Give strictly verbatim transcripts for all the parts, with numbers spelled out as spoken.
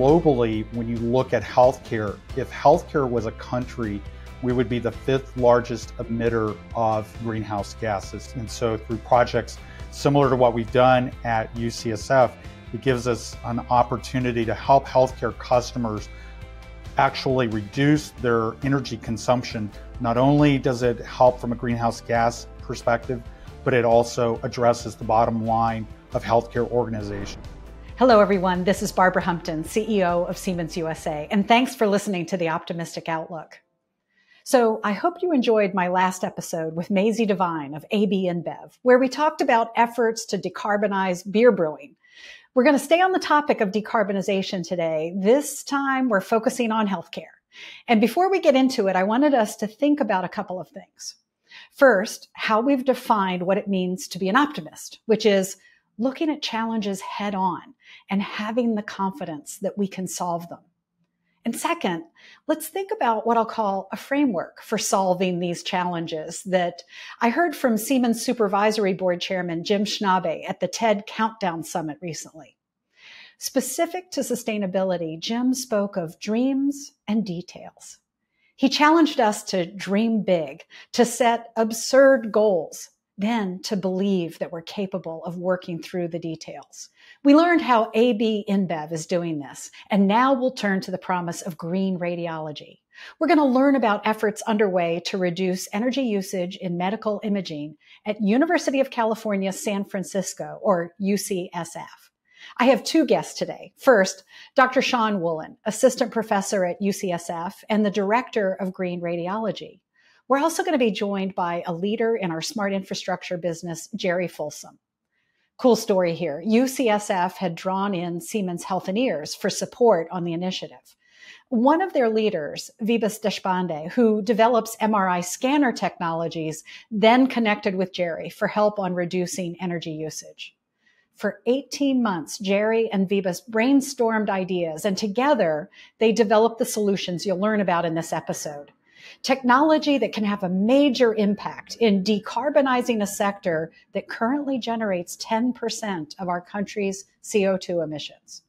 globally, when you look at healthcare, if healthcare was a country, we would be the fifth largest emitter of greenhouse gases. And so through projects similar to what we've done at U C S F, it gives us an opportunity to help healthcare customers actually reduce their energy consumption. Not only does it help from a greenhouse gas perspective, but it also addresses the bottom line of healthcare organizations. Hello everyone, this is Barbara Humpton, C E O of Siemens U S A, and thanks for listening to the Optimistic Outlook. So I hope you enjoyed my last episode with Maisie Devine of A B InBev, where we talked about efforts to decarbonize beer brewing. We're going to stay on the topic of decarbonization today. This time we're focusing on healthcare. And before we get into it, I wanted us to think about a couple of things. First, how we've defined what it means to be an optimist, which is looking at challenges head on and having the confidence that we can solve them. And second, let's think about what I'll call a framework for solving these challenges that I heard from Siemens Supervisory Board Chairman Jim Schnabe at the TED Countdown Summit recently. Specific to sustainability, Jim spoke of dreams and details. He challenged us to dream big, to set absurd goals, then to believe that we're capable of working through the details. We learned how A B InBev is doing this, and now we'll turn to the promise of green radiology. We're going to learn about efforts underway to reduce energy usage in medical imaging at University of California San Francisco, or U C S F. I have two guests today. First, Doctor Sean Woolen, assistant professor at U C S F and the director of Green Radiology. We're also going to be joined by a leader in our smart infrastructure business, Jerry Folsom. Cool story here. U C S F had drawn in Siemens Healthineers for support on the initiative. One of their leaders, Vibhas Deshpande, who develops M R I scanner technologies, then connected with Jerry for help on reducing energy usage. For eighteen months, Jerry and Vibhas brainstormed ideas, and together they developed the solutions you'll learn about in this episode. Technology that can have a major impact in decarbonizing a sector that currently generates ten percent of our country's C O two emissions.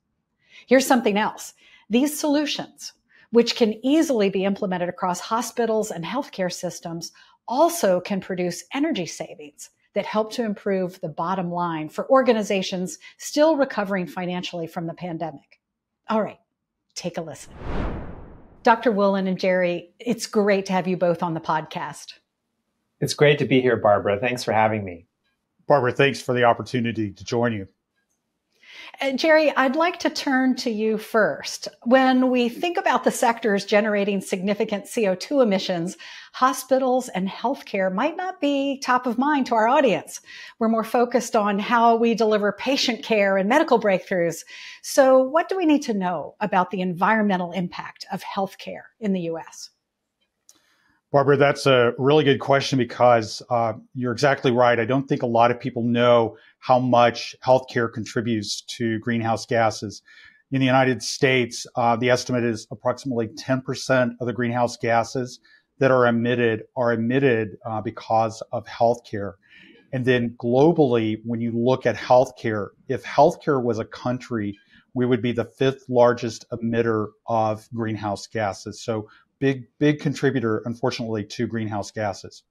Here's something else. These solutions, which can easily be implemented across hospitals and healthcare systems, also can produce energy savings that help to improve the bottom line for organizations still recovering financially from the pandemic. All right, take a listen. Doctor Woolen and Jerry, it's great to have you both on the podcast. It's great to be here, Barbara. Thanks for having me. Barbara, thanks for the opportunity to join you. And Jerry, I'd like to turn to you first. When we think about the sectors generating significant C O two emissions, hospitals and healthcare might not be top of mind to our audience. We're more focused on how we deliver patient care and medical breakthroughs. So what do we need to know about the environmental impact of healthcare in the U S? Barbara, that's a really good question because uh, you're exactly right. I don't think a lot of people know how much healthcare contributes to greenhouse gases. In the United States, uh, the estimate is approximately ten percent of the greenhouse gases that are emitted are emitted uh, because of healthcare. And then globally, when you look at healthcare, if healthcare was a country, we would be the fifth largest emitter of greenhouse gases. So Big, big contributor, unfortunately, to greenhouse gases.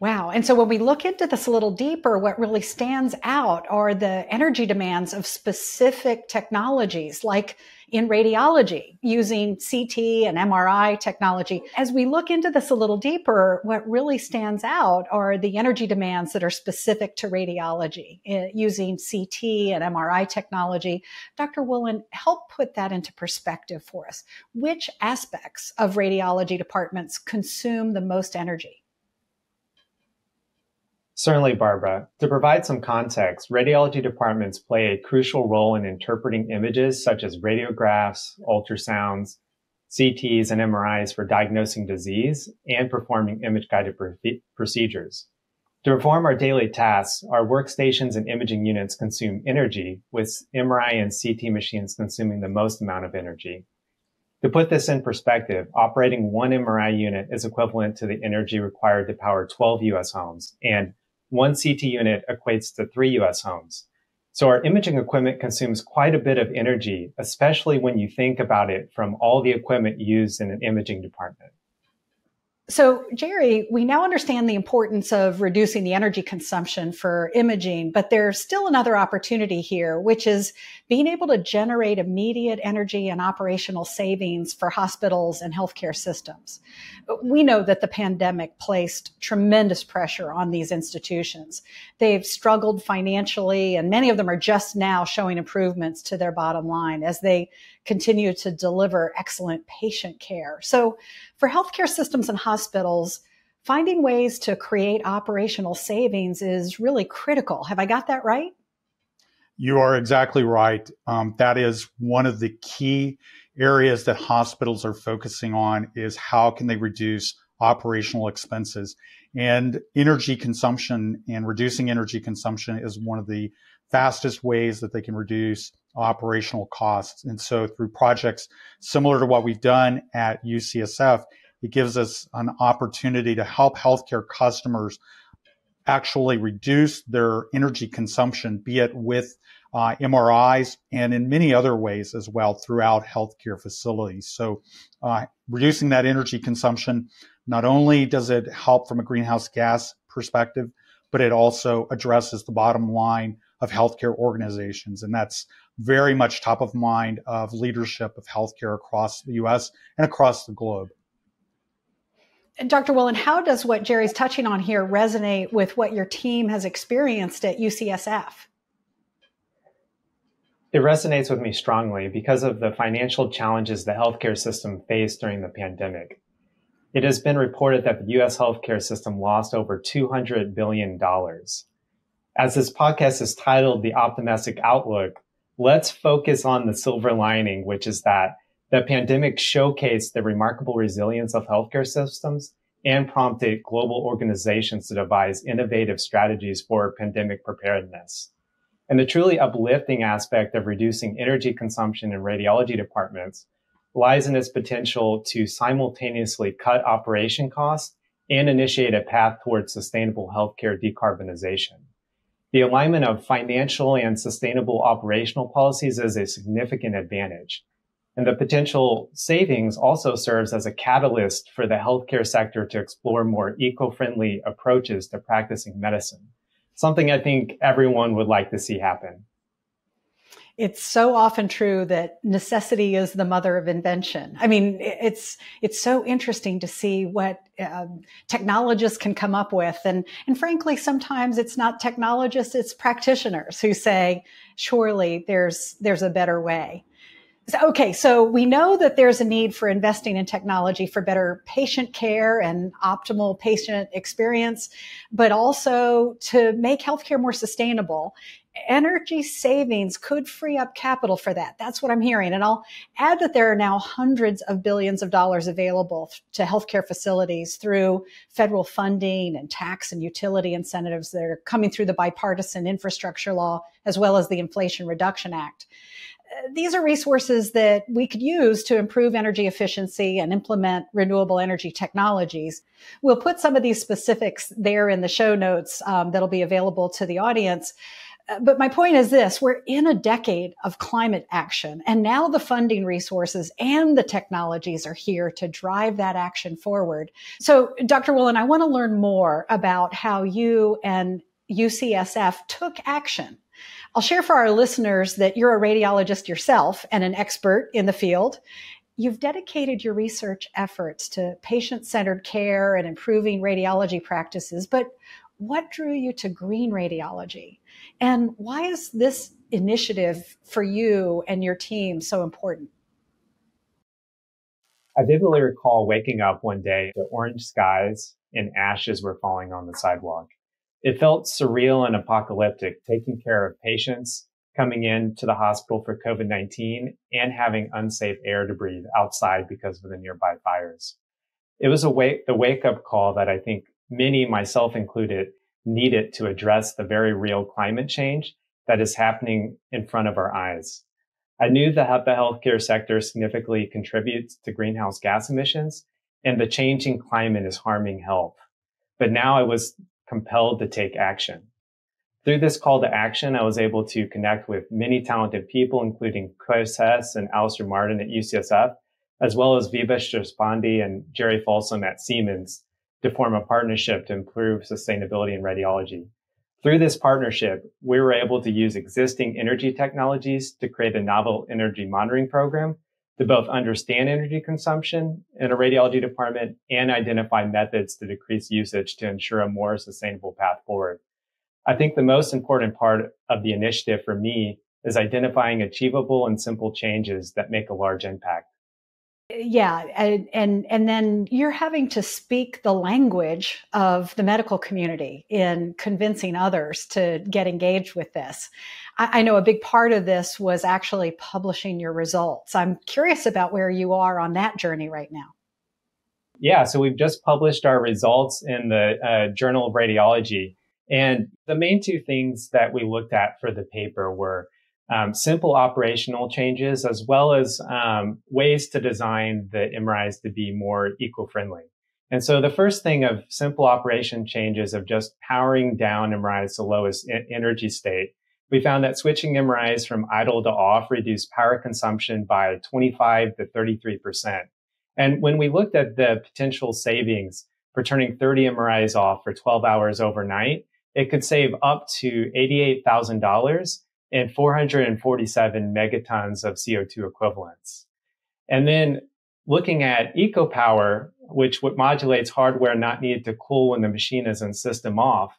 Wow. And so when we look into this a little deeper, what really stands out are the energy demands of specific technologies, like in radiology, using C T and M R I technology. As we look into this a little deeper, what really stands out are the energy demands that are specific to radiology, using C T and M R I technology. Doctor Woolen, help put that into perspective for us. Which aspects of radiology departments consume the most energy? Certainly, Barbara. To provide some context, radiology departments play a crucial role in interpreting images such as radiographs, ultrasounds, C Ts, and M R Is for diagnosing disease and performing image-guided procedures. To perform our daily tasks, our workstations and imaging units consume energy, with M R I and C T machines consuming the most amount of energy. To put this in perspective, operating one M R I unit is equivalent to the energy required to power twelve U S homes, and one C T unit equates to three U S homes. So our imaging equipment consumes quite a bit of energy, especially when you think about it from all the equipment used in an imaging department. So, Jerry, we now understand the importance of reducing the energy consumption for imaging, but there's still another opportunity here, which is being able to generate immediate energy and operational savings for hospitals and healthcare systems. We know that the pandemic placed tremendous pressure on these institutions. They've struggled financially, and many of them are just now showing improvements to their bottom line as they continue to deliver excellent patient care. So for healthcare systems and hospitals, finding ways to create operational savings is really critical. Have I got that right? You are exactly right. Um, that is one of the key areas that hospitals are focusing on, is how can they reduce operational expenses. And energy consumption and reducing energy consumption is one of the fastest ways that they can reduce operational costs. And so through projects similar to what we've done at U C S F, it gives us an opportunity to help healthcare customers actually reduce their energy consumption, be it with uh, M R Is and in many other ways as well throughout healthcare facilities. So uh, reducing that energy consumption, not only does it help from a greenhouse gas perspective, but it also addresses the bottom line of healthcare organizations. And that's very much top of mind of leadership of healthcare across the U S and across the globe. And Doctor Woolen, how does what Jerry's touching on here resonate with what your team has experienced at U C S F? It resonates with me strongly because of the financial challenges the healthcare system faced during the pandemic. It has been reported that the U S healthcare system lost over two hundred billion dollars. As this podcast is titled The Optimistic Outlook, let's focus on the silver lining, which is that the pandemic showcased the remarkable resilience of healthcare systems and prompted global organizations to devise innovative strategies for pandemic preparedness. And the truly uplifting aspect of reducing energy consumption in radiology departments lies in its potential to simultaneously cut operation costs and initiate a path towards sustainable healthcare decarbonization. The alignment of financial and sustainable operational policies is a significant advantage. And the potential savings also serves as a catalyst for the healthcare sector to explore more eco-friendly approaches to practicing medicine, something I think everyone would like to see happen. It's so often true that necessity is the mother of invention. I mean, it's it's so interesting to see what um, technologists can come up with. And, and frankly, sometimes it's not technologists, it's practitioners who say, surely there's there's a better way. Okay, so we know that there's a need for investing in technology for better patient care and optimal patient experience, but also to make healthcare more sustainable. Energy savings could free up capital for that. That's what I'm hearing. And I'll add that there are now hundreds of billions of dollars available to healthcare facilities through federal funding and tax and utility incentives that are coming through the bipartisan infrastructure law, as well as the Inflation Reduction Act. These are resources that we could use to improve energy efficiency and implement renewable energy technologies. We'll put some of these specifics there in the show notes um, that'll be available to the audience. Uh, but my point is this, we're in a decade of climate action, and now the funding resources and the technologies are here to drive that action forward. So, Doctor Woolen, I want to learn more about how you and U C S F took action. I'll share for our listeners that you're a radiologist yourself and an expert in the field. You've dedicated your research efforts to patient-centered care and improving radiology practices, but what drew you to green radiology? And why is this initiative for you and your team so important? I vividly recall waking up one day to orange skies and ashes were falling on the sidewalk. It felt surreal and apocalyptic, taking care of patients, coming in to the hospital for COVID nineteen, and having unsafe air to breathe outside because of the nearby fires. It was a wake, the wake-up call that I think many, myself included, needed to address the very real climate change that is happening in front of our eyes. I knew that the healthcare sector significantly contributes to greenhouse gas emissions, and the changing climate is harming health. But now I was compelled to take action. Through this call to action, I was able to connect with many talented people, including Chris Hess and Alistair Martin at U C S F, as well as Vibhas Deshpande and Jerry Folsom at Siemens, to form a partnership to improve sustainability in radiology. Through this partnership, we were able to use existing energy technologies to create a novel energy monitoring program to both understand energy consumption in a radiology department and identify methods to decrease usage to ensure a more sustainable path forward. I think the most important part of the initiative for me is identifying achievable and simple changes that make a large impact. Yeah, and, and and then you're having to speak the language of the medical community in convincing others to get engaged with this. I, I know a big part of this was actually publishing your results. I'm curious about where you are on that journey right now. Yeah, so we've just published our results in the uh, Journal of Radiology. And the main two things that we looked at for the paper were Um, simple operational changes, as well as um, ways to design the M R Is to be more eco-friendly. And so the first thing of simple operation changes of just powering down M R Is to lowest e- energy state, we found that switching M R Is from idle to off reduced power consumption by twenty-five to thirty-three percent. And when we looked at the potential savings for turning thirty M R Is off for twelve hours overnight, it could save up to eighty-eight thousand dollars and four hundred forty-seven megatons of C O two equivalents. And then looking at EcoPower, which modulates hardware not needed to cool when the machine is in system off,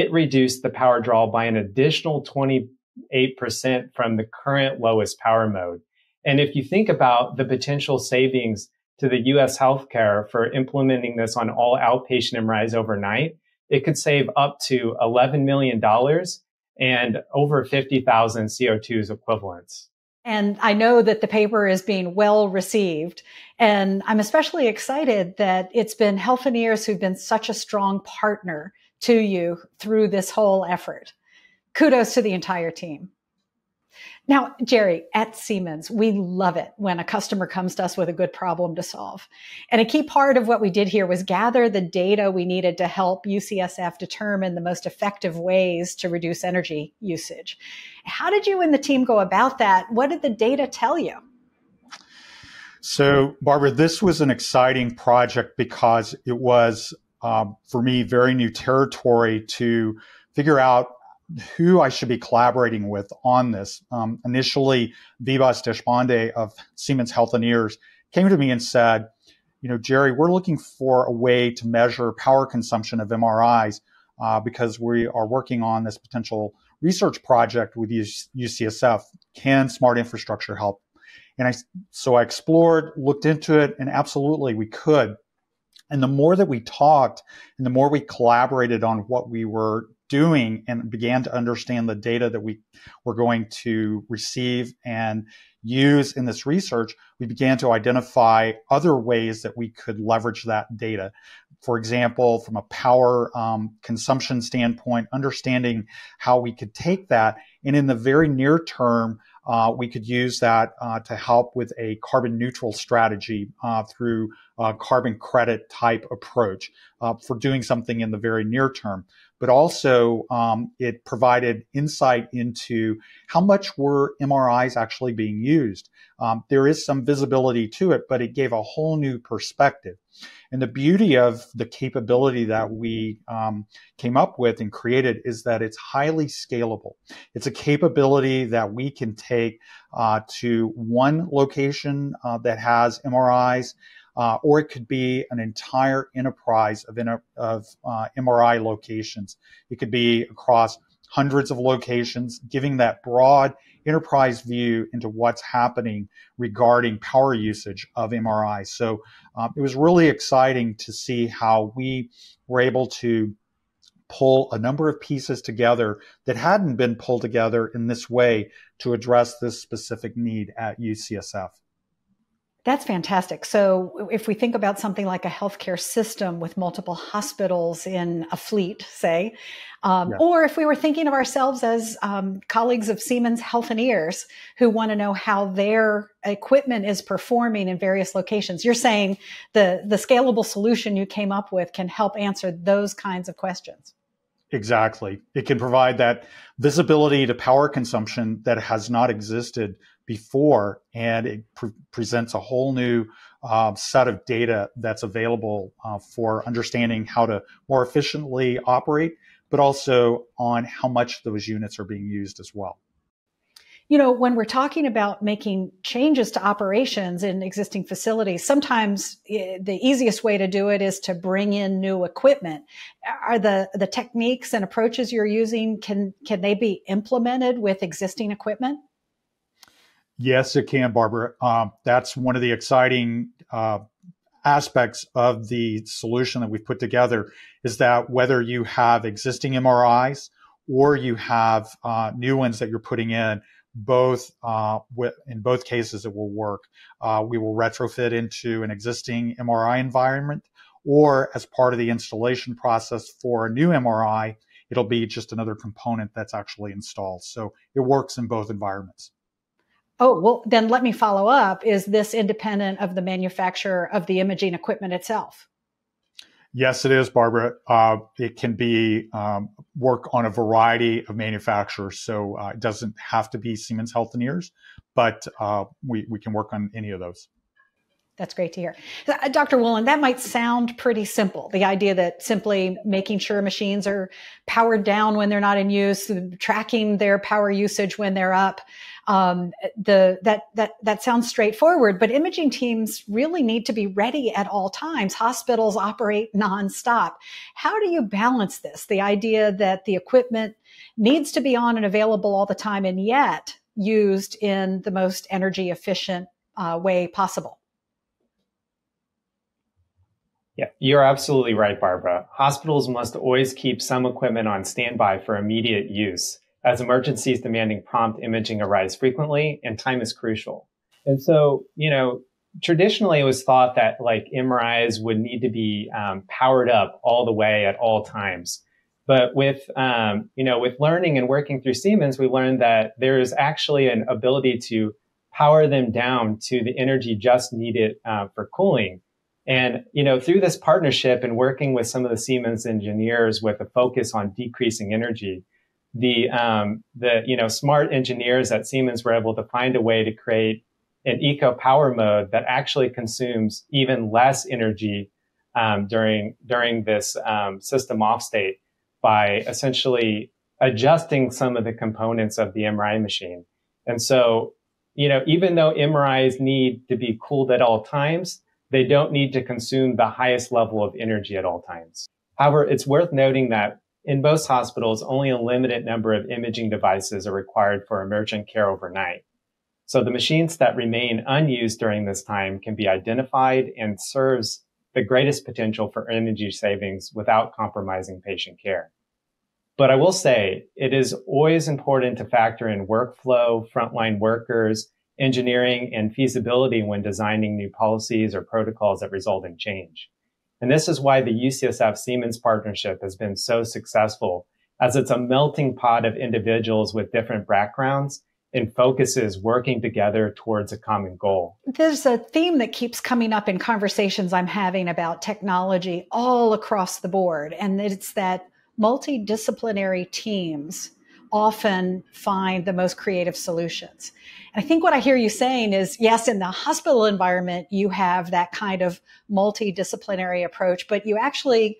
it reduced the power draw by an additional twenty-eight percent from the current lowest power mode. And if you think about the potential savings to the U S healthcare for implementing this on all outpatient M R Is overnight, it could save up to eleven million dollars and over fifty thousand C O two's equivalents. And I know that the paper is being well received. And I'm especially excited that it's been Healthineers who've been such a strong partner to you through this whole effort. Kudos to the entire team. Now, Jerry, at Siemens, we love it when a customer comes to us with a good problem to solve. And a key part of what we did here was gather the data we needed to help U C S F determine the most effective ways to reduce energy usage. How did you and the team go about that? What did the data tell you? So, Barbara, this was an exciting project because it was, um, for me, very new territory to figure out who I should be collaborating with on this. Um, initially, Vibhas Deshpande of Siemens Healthineers came to me and said, you know, Jerry, we're looking for a way to measure power consumption of M R Is uh, because we are working on this potential research project with U C S F. Can smart infrastructure help? And I, so I explored, looked into it, and absolutely we could. And the more that we talked and the more we collaborated on what we were doing and began to understand the data that we were going to receive and use in this research, we began to identify other ways that we could leverage that data. For example, from a power um, consumption standpoint, understanding how we could take that. And in the very near term, uh, we could use that uh, to help with a carbon neutral strategy uh, through a carbon credit type approach uh, for doing something in the very near term. But also um, it provided insight into how much were M R Is actually being used. Um, there is some visibility to it, but it gave a whole new perspective. And the beauty of the capability that we um, came up with and created is that it's highly scalable. It's a capability that we can take uh, to one location uh, that has M R Is, Uh, or it could be an entire enterprise of, of uh, M R I locations. It could be across hundreds of locations, giving that broad enterprise view into what's happening regarding power usage of M R I. So um, it was really exciting to see how we were able to pull a number of pieces together that hadn't been pulled together in this way to address this specific need at U C S F. That's fantastic. So if we think about something like a healthcare system with multiple hospitals in a fleet, say, um, yeah. or if we were thinking of ourselves as um, colleagues of Siemens Healthineers who want to know how their equipment is performing in various locations, you're saying the, the scalable solution you came up with can help answer those kinds of questions. Exactly. It can provide that visibility to power consumption that has not existed before, and it pre- presents a whole new uh, set of data that's available uh, for understanding how to more efficiently operate, but also on how much those units are being used as well. You know, when we're talking about making changes to operations in existing facilities, sometimes the easiest way to do it is to bring in new equipment. Are the, the techniques and approaches you're using, can, can they be implemented with existing equipment? Yes, it can, Barbara. Um, that's one of the exciting uh, aspects of the solution that we've put together, is that whether you have existing M R Is or you have uh, new ones that you're putting in, Both uh, in both cases, it will work. Uh, we will retrofit into an existing M R I environment, or as part of the installation process for a new M R I, it'll be just another component that's actually installed. So it works in both environments. Oh, well, then let me follow up. Is this independent of the manufacturer of the imaging equipment itself? Yes, it is, Barbara. Uh, it can be um, work on a variety of manufacturers, so uh, it doesn't have to be Siemens Healthineers, but uh, we, we can work on any of those. That's great to hear. Doctor Woolen, that might sound pretty simple, the idea that simply making sure machines are powered down when they're not in use, tracking their power usage when they're up. Um, the, that, that, that sounds straightforward, but imaging teams really need to be ready at all times. Hospitals operate nonstop. How do you balance this? The idea that the equipment needs to be on and available all the time, and yet used in the most energy efficient uh, way possible. Yeah, you're absolutely right, Barbara. Hospitals must always keep some equipment on standby for immediate use, as emergencies demanding prompt imaging arise frequently, and time is crucial. And so, you know, traditionally it was thought that like M R Is would need to be um, powered up all the way at all times. But with, um, you know, with learning and working through Siemens, we learned that there is actually an ability to power them down to the energy just needed uh, for cooling. And, you know, through this partnership and working with some of the Siemens engineers with a focus on decreasing energy, the, um, the, you know, smart engineers at Siemens were able to find a way to create an eco-power mode that actually consumes even less energy, um, during, during this, um, system off state by essentially adjusting some of the components of the M R I machine. And so, you know, even though M R Is need to be cooled at all times, they don't need to consume the highest level of energy at all times. However, it's worth noting that in most hospitals, only a limited number of imaging devices are required for emergent care overnight. So the machines that remain unused during this time can be identified and serves the greatest potential for energy savings without compromising patient care. But I will say it is always important to factor in workflow, frontline workers, engineering, and feasibility when designing new policies or protocols that result in change. And this is why the U C S F Siemens partnership has been so successful, as it's a melting pot of individuals with different backgrounds and focuses working together towards a common goal. There's a theme that keeps coming up in conversations I'm having about technology all across the board, and it's that multidisciplinary teams often find the most creative solutions. And I think what I hear you saying is, yes, in the hospital environment, you have that kind of multidisciplinary approach, but you actually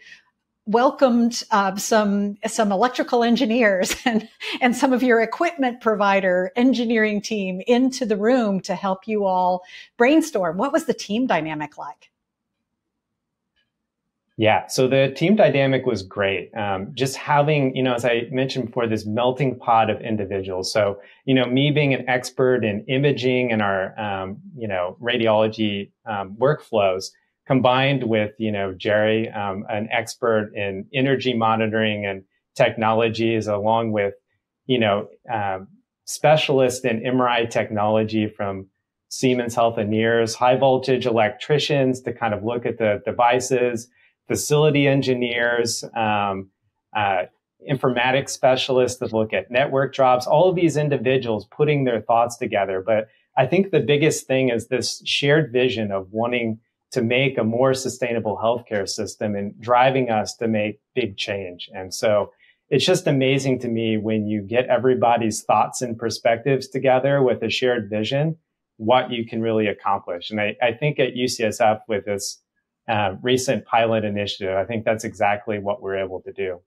welcomed uh, some some electrical engineers and, and some of your equipment provider engineering team into the room to help you all brainstorm. What was the team dynamic like? Yeah, so the team dynamic was great. Um, just having, you know, as I mentioned before, this melting pot of individuals. So, you know, me being an expert in imaging and our, um, you know, radiology um, workflows, combined with, you know, Jerry, um, an expert in energy monitoring and technologies, along with, you know, um, specialists in M R I technology from Siemens Healthineers, high voltage electricians to kind of look at the devices, facility engineers, um, uh, informatics specialists that look at network jobs, all of these individuals putting their thoughts together. But I think the biggest thing is this shared vision of wanting to make a more sustainable healthcare system and driving us to make big change. And so it's just amazing to me when you get everybody's thoughts and perspectives together with a shared vision, what you can really accomplish. And I, I think at U C S F with this uh, recent pilot initiative, I think that's exactly what we're able to do.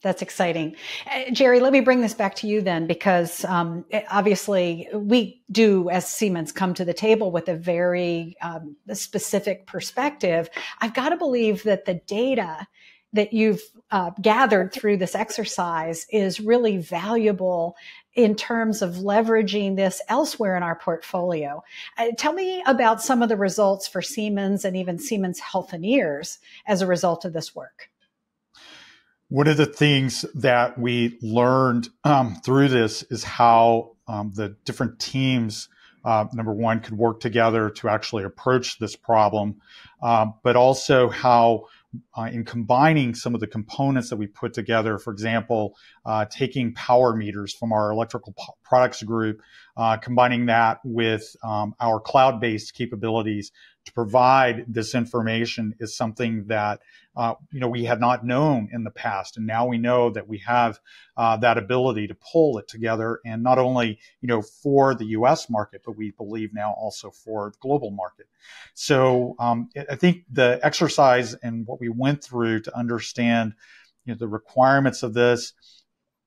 That's exciting. Uh, Jerry, let me bring this back to you then, because um, obviously we do, as Siemens, come to the table with a very um, specific perspective. I've got to believe that the data that you've uh, gathered through this exercise is really valuable in terms of leveraging this elsewhere in our portfolio. Uh, tell me about some of the results for Siemens and even Siemens Healthineers as a result of this work. One of the things that we learned um, through this is how um, the different teams, uh, number one, could work together to actually approach this problem, um, but also how uh, in combining some of the components that we put together, for example, uh, taking power meters from our electrical products group, uh, combining that with um, our cloud-based capabilities to provide this information is something that uh, you know we had not known in the past, and now we know that we have uh, that ability to pull it together, and not only you know for the U S market, but we believe now also for the global market. So um, I think the exercise and what we went through to understand you know the requirements of this,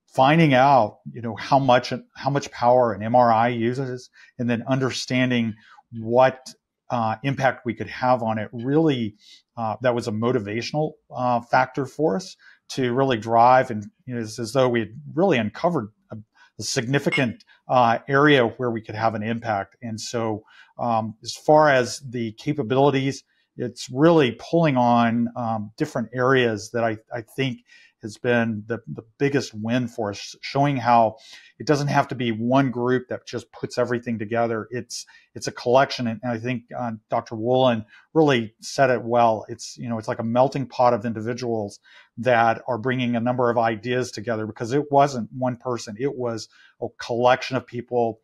finding out you know how much how much power an M R I uses, and then understanding what Uh, impact we could have on it, really uh, that was a motivational uh, factor for us to really drive. And you know, it's as though we had really uncovered a, a significant uh, area where we could have an impact. And so um, as far as the capabilities, it's really pulling on um, different areas that I, I think has been the, the biggest win for us, showing how it doesn't have to be one group that just puts everything together. It's it's a collection, and, and I think uh, Doctor Woolen really said it well. It's you know it's like a melting pot of individuals that are bringing a number of ideas together, because it wasn't one person. It was a collection of people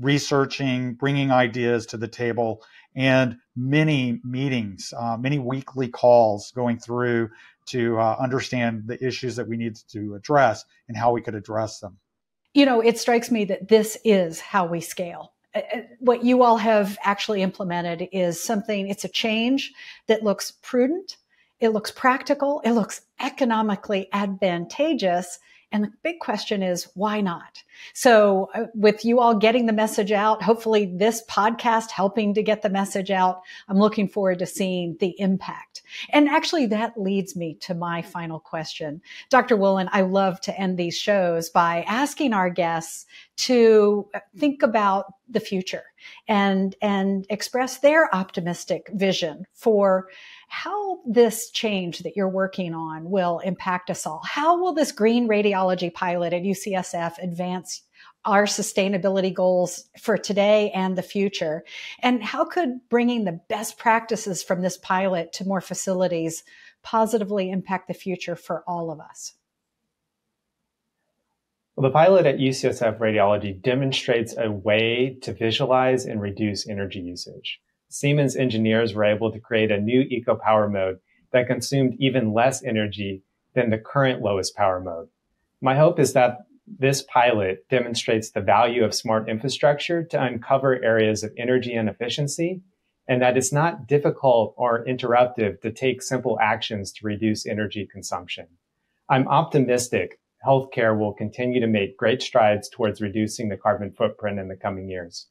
researching, bringing ideas to the table, and many meetings, uh, many weekly calls going through to uh, understand the issues that we need to address and how we could address them. You know, it strikes me that this is how we scale. Uh, what you all have actually implemented is something, it's a change that looks prudent, it looks practical, it looks economically advantageous. And the big question is, why not? So uh, with you all getting the message out, hopefully this podcast helping to get the message out, I'm looking forward to seeing the impact. And actually that leads me to my final question. Doctor Woolen, I love to end these shows by asking our guests to think about the future and, and express their optimistic vision for how this change that you're working on will impact us all. How will this green radiology pilot at U C S F advance our sustainability goals for today and the future? And how could bringing the best practices from this pilot to more facilities positively impact the future for all of us? Well, the pilot at U C S F Radiology demonstrates a way to visualize and reduce energy usage. Siemens engineers were able to create a new EcoPower mode that consumed even less energy than the current lowest power mode. My hope is that this pilot demonstrates the value of smart infrastructure to uncover areas of energy inefficiency, and that it's not difficult or interruptive to take simple actions to reduce energy consumption. I'm optimistic healthcare will continue to make great strides towards reducing the carbon footprint in the coming years.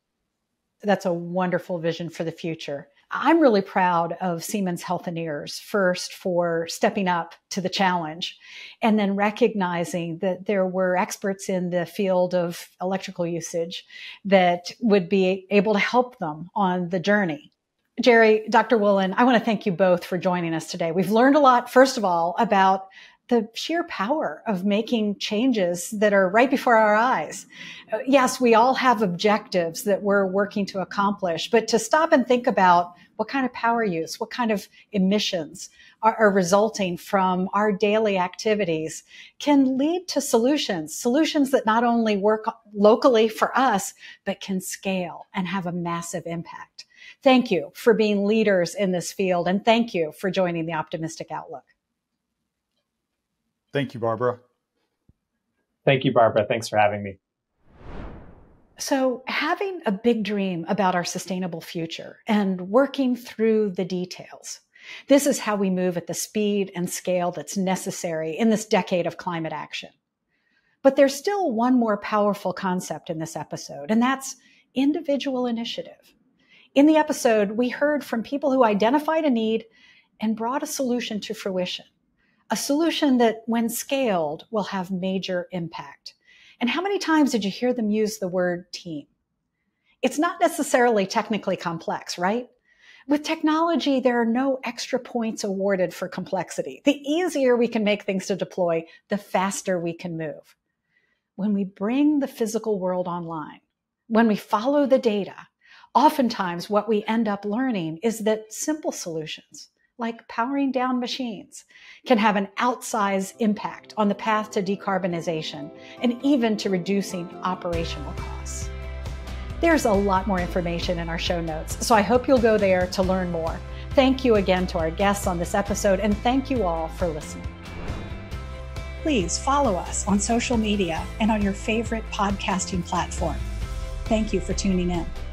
That's a wonderful vision for the future. I'm really proud of Siemens Healthineers, first for stepping up to the challenge and then recognizing that there were experts in the field of electrical usage that would be able to help them on the journey. Jerry, Doctor Woolen, I want to thank you both for joining us today. We've learned a lot, first of all, about the sheer power of making changes that are right before our eyes. Yes, we all have objectives that we're working to accomplish, but to stop and think about what kind of power use, what kind of emissions are, are resulting from our daily activities can lead to solutions, solutions that not only work locally for us, but can scale and have a massive impact. Thank you for being leaders in this field, and thank you for joining the Optimistic Outlook. Thank you, Barbara. Thank you, Barbara. Thanks for having me. So having a big dream about our sustainable future and working through the details, this is how we move at the speed and scale that's necessary in this decade of climate action. But there's still one more powerful concept in this episode, and that's individual initiative. In the episode, we heard from people who identified a need and brought a solution to fruition, a solution that, when scaled, will have major impact. And how many times did you hear them use the word team? It's not necessarily technically complex, right? With technology, there are no extra points awarded for complexity. The easier we can make things to deploy, the faster we can move. When we bring the physical world online, when we follow the data, oftentimes what we end up learning is that simple solutions, like powering down machines, can have an outsized impact on the path to decarbonization and even to reducing operational costs. There's a lot more information in our show notes, so I hope you'll go there to learn more. Thank you again to our guests on this episode, and thank you all for listening. Please follow us on social media and on your favorite podcasting platform. Thank you for tuning in.